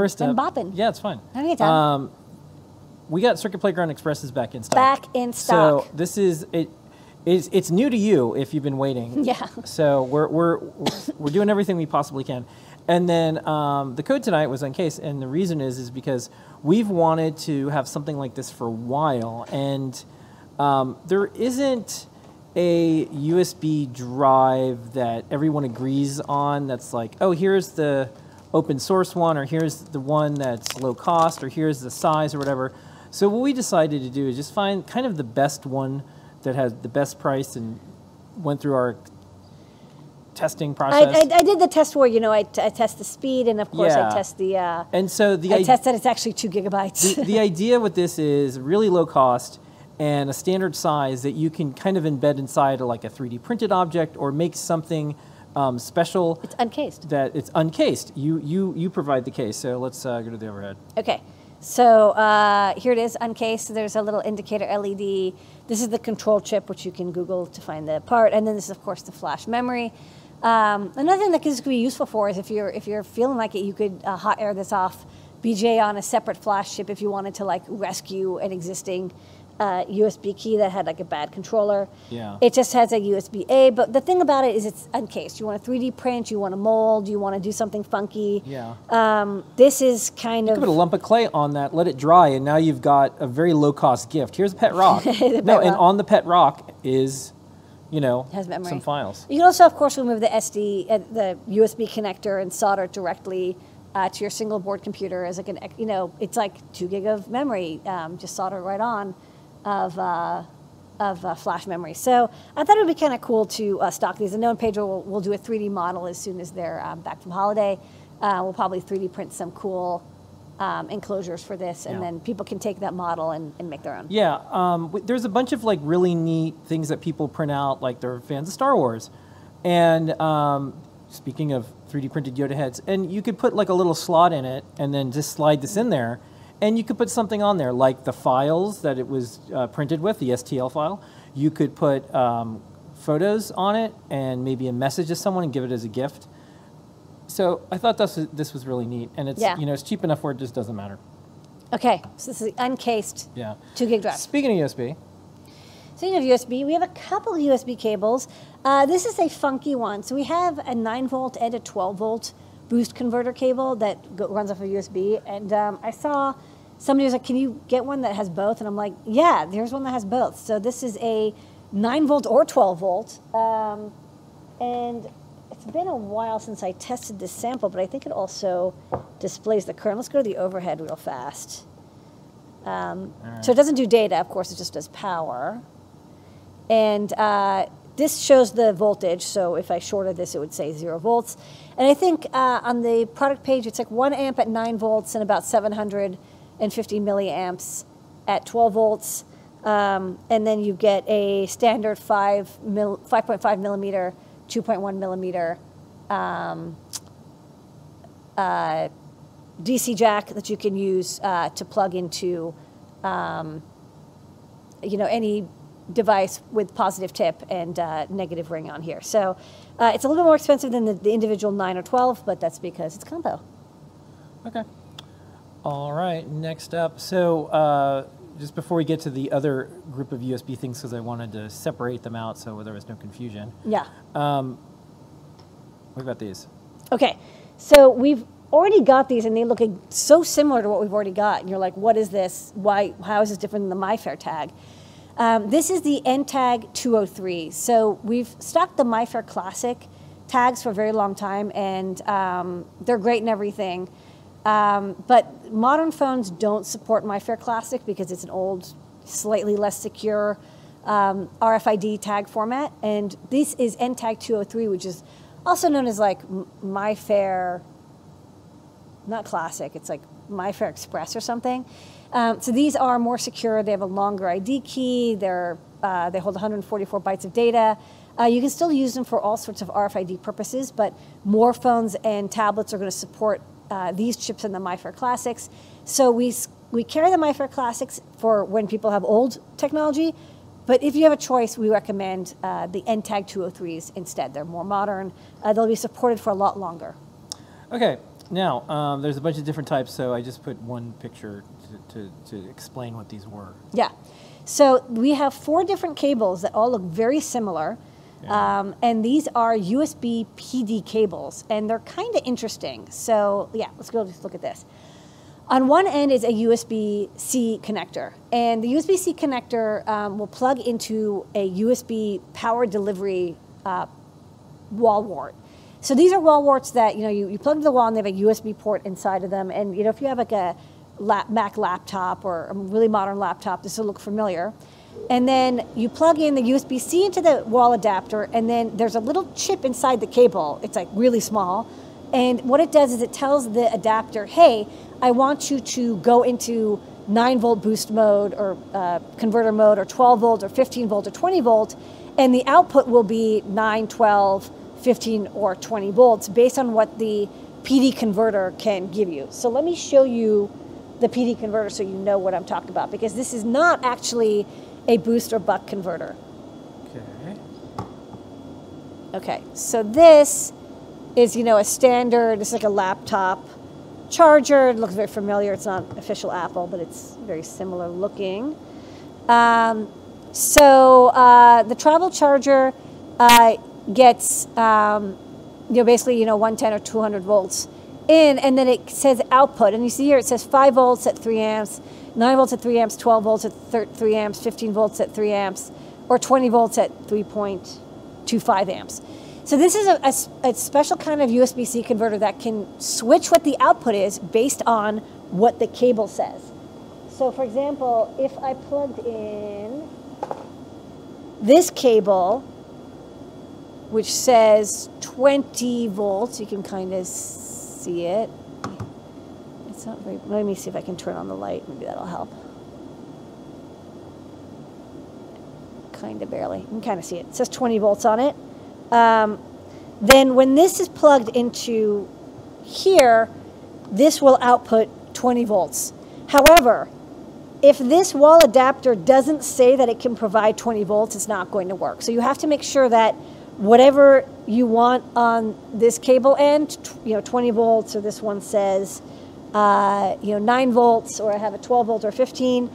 first step. I'm bopping. Yeah, it's fine. Okay, Tom. We got Circuit Playground Expresses back in stock. Back in stock. So this is it's new to you if you've been waiting. Yeah. So we're doing everything we possibly can. And then the code tonight was uncased, and the reason is because we've wanted to have something like this for a while, and there isn't a USB drive that everyone agrees on that's like, oh, here's the open source one, or here's the one that's low cost, or here's the size, or whatever. So what we decided to do is just find kind of the best one that had the best price and went through our testing process. I did the test where, you know, I test the speed, and of course I test the... and so the I test that it's actually 2 gigabytes. The idea with this is really low cost and a standard size that you can kind of embed inside like a 3D printed object or make something special. It's uncased. That it's uncased. You provide the case. So let's go to the overhead. Okay. So here it is, uncased. There's a little indicator LED. This is the control chip, which you can Google to find the part. And then this is, of course, the flash memory. Another thing that this could be useful for is if you're feeling like it, you could hot air this off BGA on a separate flash chip if you wanted to like rescue an existing USB key that had like a bad controller. Yeah. It just has a USB-A, but the thing about it is it's uncased. You want a 3D print, you want a mold, you want to do something funky. Yeah. This is kind of... You could put a lump of clay on that, let it dry, and now you've got a very low-cost gift. Here's a pet rock. And on the pet rock is, you know, has memory. Some files. You can also, of course, remove the SD, the USB connector and solder it directly to your single board computer as like an, you know, it's like 2 gig of memory, just solder right on. Of flash memory. So I thought it would be kind of cool to stock these. I know Pedro will do a 3D model as soon as they're back from holiday. We'll probably 3D print some cool enclosures for this, and then people can take that model and make their own. Yeah, there's a bunch of like really neat things that people print out, like they're fans of Star Wars. And speaking of 3D printed Yoda heads, and you could put like a little slot in it and then just slide this in there. And you could put something on there, like the files that it was printed with, the STL file. You could put photos on it and maybe a message to someone and give it as a gift. So I thought this was really neat. And it's, you know, it's cheap enough where it just doesn't matter. Okay, so this is uncased 2 gig drive. Speaking of USB. Speaking of USB, we have a couple of USB cables. This is a funky one. So we have a 9-volt and a 12-volt boost converter cable that runs off of USB. And I saw somebody was like, can you get one that has both? And I'm like, yeah, there's one that has both. So this is a 9-volt or 12-volt. And it's been a while since I tested this sample, but I think it also displays the current. Let's go to the overhead real fast. So it doesn't do data, of course, it just does power. And this shows the voltage, so if I shorted this, it would say 0 volts. And I think on the product page, it's like 1 amp at 9 volts and about 750 milliamps at 12 volts. And then you get a standard 5.5 millimeter, 2.1 millimeter DC jack that you can use to plug into, you know, any device with positive tip and negative ring on here. So it's a little bit more expensive than the individual 9 or 12, but that's because it's combo. Okay. All right, next up. So just before we get to the other group of USB things, because I wanted to separate them out so there was no confusion. Yeah. What about these? Okay, so we've already got these, and they look so similar to what we've already got. And you're like, what is this? Why? How is this different than the MIFARE tag? This is the NTAG 203. So we've stocked the MIFARE Classic tags for a very long time, and they're great and everything. But modern phones don't support MIFARE Classic because it's an old, slightly less secure RFID tag format. And this is NTAG 203, which is also known as like MIFARE, not Classic, it's like MIFARE Express or something. So these are more secure. They have a longer ID key. They hold 144 bytes of data. You can still use them for all sorts of RFID purposes, but more phones and tablets are going to support these chips in the MIFARE Classics. So we carry the MIFARE Classics for when people have old technology, but if you have a choice, we recommend the NTAG 203s instead. They're more modern. They'll be supported for a lot longer. Okay. Now, there's a bunch of different types, so I just put one picture to explain what these were. Yeah. So we have four different cables that all look very similar. Yeah. And these are USB PD cables, and they're kind of interesting. So yeah, let's go just look at this. On one end is a USB-C connector, and the USB-C connector will plug into a USB power delivery wall wart. So these are wall warts that you plug to the wall, and they have a USB port inside of them. And if you have like a Mac laptop or a really modern laptop, this will look familiar. And then you plug in the USB-C into the wall adapter, and then there's a little chip inside the cable. It's like really small, and what it does is it tells the adapter, hey, I want you to go into 9-volt boost mode or converter mode or 12-volt or 15-volt or 20-volt, and the output will be 9, 12, 15, or 20 volts based on what the PD converter can give you. So let me show you the PD converter so you know what I'm talking about, because this is not actually a boost or buck converter. Okay. Okay, so this is, a standard, it's like a laptop charger. It looks very familiar. It's not official Apple, but it's very similar looking. The travel charger gets, basically, 110 or 200 volts in, and then it says output. And you see here it says 5 volts at 3 amps, 9 volts at 3 amps, 12 volts at 3 amps, 15 volts at 3 amps, or 20 volts at 3.25 amps. So this is a special kind of USB-C converter that can switch what the output is based on what the cable says. So for example, if I plugged in this cable, which says 20 volts, you can kind of see it. It's not very, let me see if I can turn on the light, maybe that'll help. Kind of barely, you can kind of see it. It says 20 volts on it. Then when this is plugged into here, this will output 20 volts. However, if this wall adapter doesn't say that it can provide 20 volts, it's not going to work. So you have to make sure that whatever you want on this cable end, 20 volts, or this one says, 9 volts, or I have a 12 volt or 15,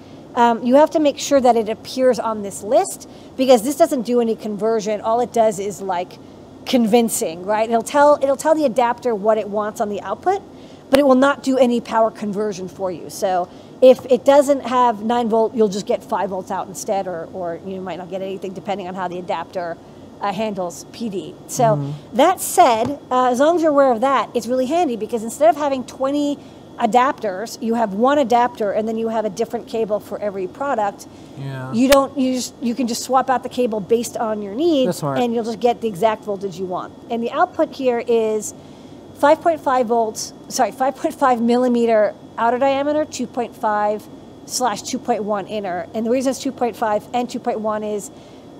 you have to make sure that it appears on this list, because this doesn't do any conversion. All it does is like convincing, right? It'll tell the adapter what it wants on the output, but it will not do any power conversion for you. So if it doesn't have 9 volt, you'll just get 5 volts out instead, or you might not get anything depending on how the adapter handles PD. So that said, as long as you're aware of that, it's really handy, because instead of having 20 adapters, you have one adapter, and then you have a different cable for every product. Yeah. You can just swap out the cable based on your needs, and you'll just get the exact voltage you want. And the output here is 5.5 millimeter outer diameter, 2.5/2.1 inner. And the reason it's 2.5 and 2.1 is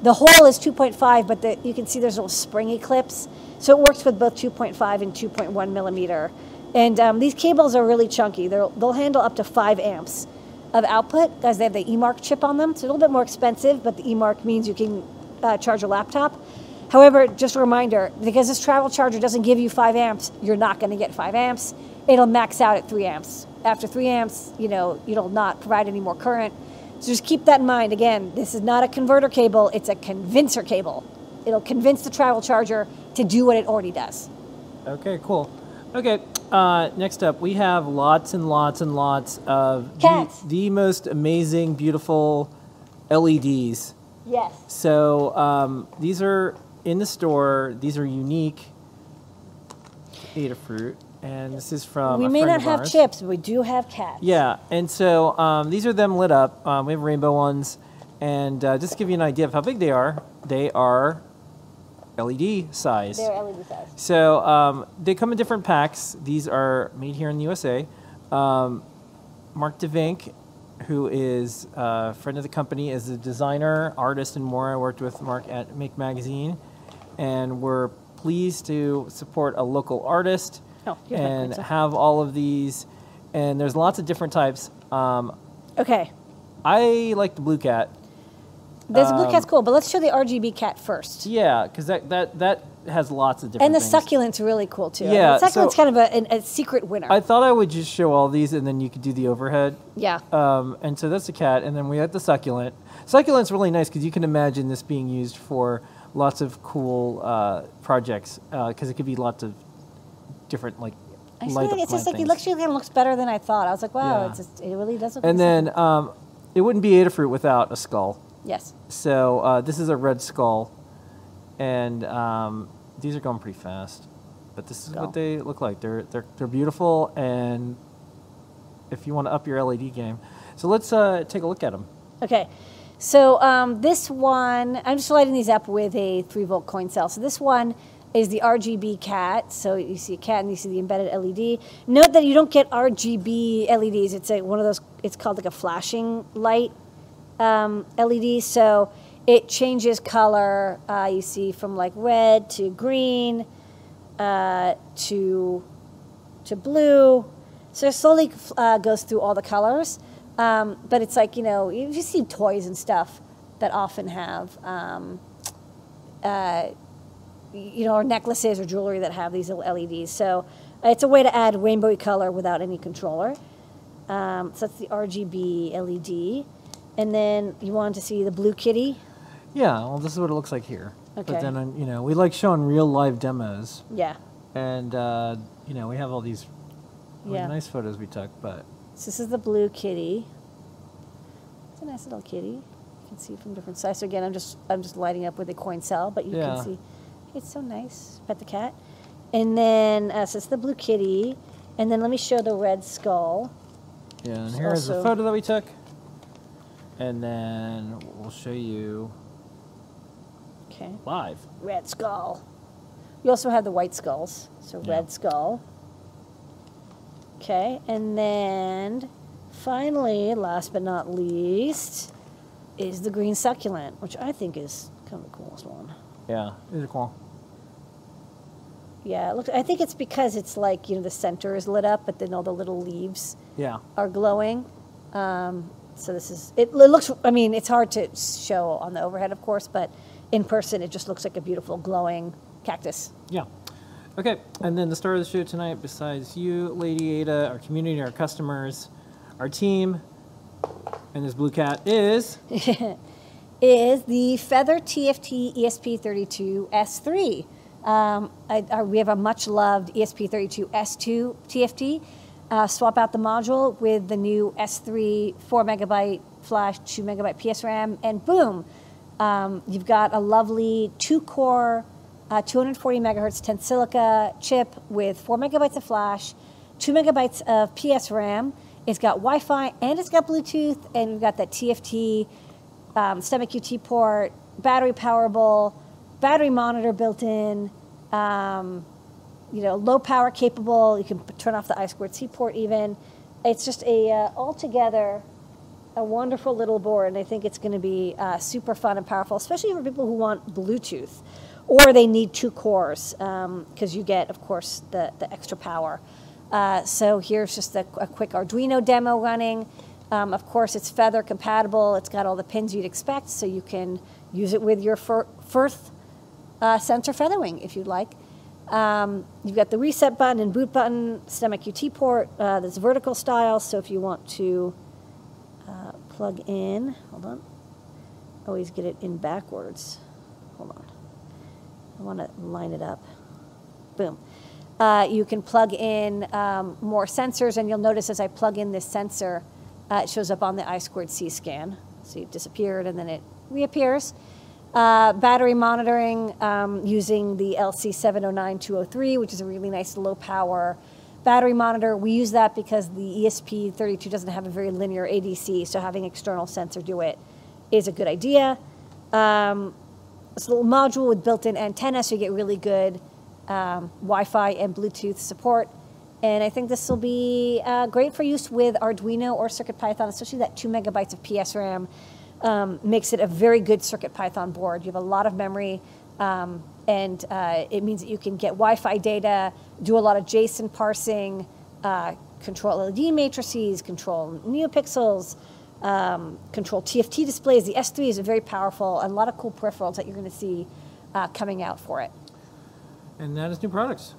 the hole is 2.5, but you can see there's little springy clips, so it works with both 2.5 and 2.1 millimeter. And these cables are really chunky. They'll handle up to 5 amps of output, because they have the E-Mark chip on them. It's a little bit more expensive, but the E-Mark means you can charge a laptop. However, just a reminder, because this travel charger doesn't give you 5 amps, you're not going to get 5 amps. It'll max out at 3 amps. After 3 amps, it'll not provide any more current. So just keep that in mind. Again, this is not a converter cable. It's a convincer cable. It'll convince the travel charger to do what it already does. Okay, cool. Okay. Next up, we have lots and lots and lots of the most amazing, beautiful LEDs. Yes. So these are in the store. These are unique Adafruit, and this is from a friend of ours. We may not have chips, but we do have cats. Yeah, and so these are them lit up. We have rainbow ones, and just to give you an idea of how big they are LED size. They're LED size. So they come in different packs. These are made here in the USA. Mark DeVink, who is a friend of the company, is a designer, artist, and more. I worked with Mark at Make magazine, and we're pleased to support a local artist and have all of these. And there's lots of different types. Okay. I like the blue cat. This blue cat's cool, but let's show the RGB cat first. Yeah, because that has lots of different things. Succulent's really cool too. Yeah, I mean, the succulent's kind of a secret winner. I thought I would just show all these, and then you could do the overhead. Yeah. And so that's the cat, and then we have the succulent. Succulent's really nice because you can imagine this being used for lots of cool projects because it could be lots of different like. It's just like it actually kind of looks better than I thought. I was like, wow, yeah. It's just, it really does look. And then it wouldn't be Adafruit without a skull. Yes. So this is a red skull, and these are going pretty fast, but this is what they look like. They're beautiful, and if you want to up your LED game, so let's take a look at them. Okay, so this one, I'm just lighting these up with a 3-volt coin cell. So this one is the RGB cat. So you see a cat and you see the embedded LED. Note that you don't get RGB LEDs. It's like one of those, it's called like a flashing light LED. So it changes color. You see from like red to green to blue. So it slowly goes through all the colors. But it's like, you know, you see toys and stuff that often have, you know, or necklaces or jewelry that have these little LEDs. So it's a way to add rainbowy color without any controller. So that's the RGB LED. And then you want to see the blue kitty? Yeah, well, this is what it looks like here. Okay. But then, you know, we like showing real live demos. Yeah. And, you know, we have all these really nice photos we took, but... So this is the blue kitty. It's a nice little kitty. You can see from different sides. So again, I'm just lighting up with a coin cell, but you can see it's so nice. Pet the cat, and then so it's the blue kitty, and then let me show the red skull. Yeah, and here is a photo that we took, and then we'll show you. Okay. Live. Red skull. We also have the white skulls. So red skull. Okay, and then finally, last but not least, is the green succulent, which I think is kind of the coolest one. Yeah, it's cool. Yeah, it looks, I think it's because it's like, you know, the center is lit up, but then all the little leaves are glowing. So this is, it looks, I mean, it's hard to show on the overhead, of course, but in person, it just looks like a beautiful glowing cactus. Yeah. Okay, and then the star of the show tonight, besides you, Lady Ada, our community, our customers, our team, and this blue cat is? Is the Feather TFT ESP32 S3. We have a much-loved ESP32 S2 TFT. Swap out the module with the new S3 4 MB flash, 2 MB PSRAM, and boom, you've got a lovely 2-core 240 megahertz Tensilica chip with 4 MB of flash, 2 MB of PSRAM. It's got Wi-Fi and it's got Bluetooth, and we've got that TFT STEMMA QT port, battery powerable, battery monitor built in, you know, low power capable. You can turn off the I2C port even. It's just a altogether a wonderful little board, and I think it's going to be super fun and powerful, especially for people who want Bluetooth. Or they need 2 cores, because you get, of course, the extra power. So here's just a quick Arduino demo running. Of course, it's Feather compatible. It's got all the pins you'd expect, so you can use it with your Firth sensor Featherwing, if you'd like. You've got the reset button and boot button, STEMMA QT port that's vertical style, so if you want to plug in, hold on, always get it in backwards. Hold on. I want to line it up. Boom. You can plug in more sensors, and you'll notice as I plug in this sensor, it shows up on the I2C scan. So it disappeared, and then it reappears. Battery monitoring using the LC-709203, which is a really nice low-power battery monitor. We use that because the ESP32 doesn't have a very linear ADC, so having external sensor do it is a good idea. It's a little module with built-in antenna, so you get really good Wi-Fi and Bluetooth support. And I think this will be great for use with Arduino or CircuitPython, especially that 2 MB of PSRAM makes it a very good CircuitPython board. You have a lot of memory, and it means that you can get Wi-Fi data, do a lot of JSON parsing, control LED matrices, control NeoPixels, controlled TFT displays. The S3 is a very powerful and a lot of cool peripherals that you're going to see coming out for it. And that is new products.